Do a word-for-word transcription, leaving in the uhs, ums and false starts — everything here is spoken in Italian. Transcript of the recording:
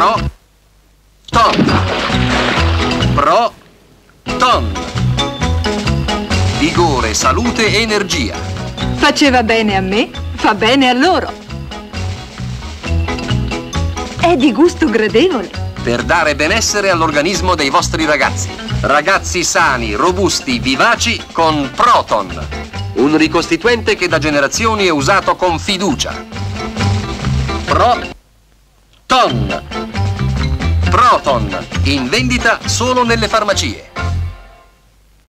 Proton. Proton. Vigore, salute e energia. Faceva bene a me, fa bene a loro. È di gusto gradevole. Per dare benessere all'organismo dei vostri ragazzi. Ragazzi sani, robusti, vivaci con Proton. Un ricostituente che da generazioni è usato con fiducia. Proton. Proton, in vendita solo nelle farmacie.